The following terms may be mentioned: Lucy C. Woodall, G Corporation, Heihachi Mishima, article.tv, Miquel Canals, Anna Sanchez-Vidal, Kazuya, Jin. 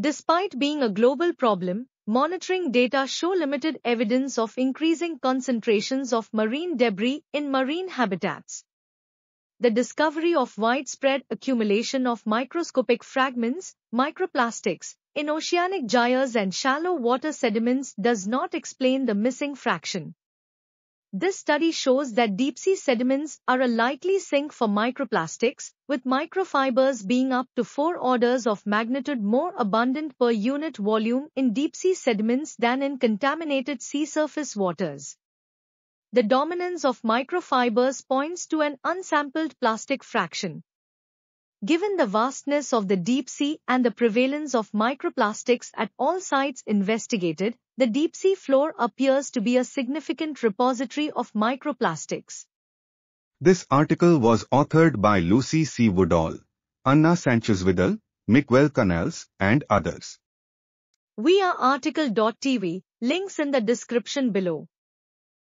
Despite being a global problem, monitoring data show limited evidence of increasing concentrations of marine debris in marine habitats. The discovery of widespread accumulation of microscopic fragments, microplastics, in oceanic gyres and shallow water sediments does not explain the missing fraction. This study shows that deep-sea sediments are a likely sink for microplastics, with microfibers being up to 4 orders of magnitude more abundant per unit volume in deep-sea sediments than in contaminated sea surface waters. The dominance of microfibers points to an unsampled plastic fraction. Given the vastness of the deep sea and the prevalence of microplastics at all sites investigated, the deep sea floor appears to be a significant repository of microplastics. This article was authored by Lucy C. Woodall, Anna Sanchez-Vidal, Miquel Canals, and others. We are article.tv, links in the description below.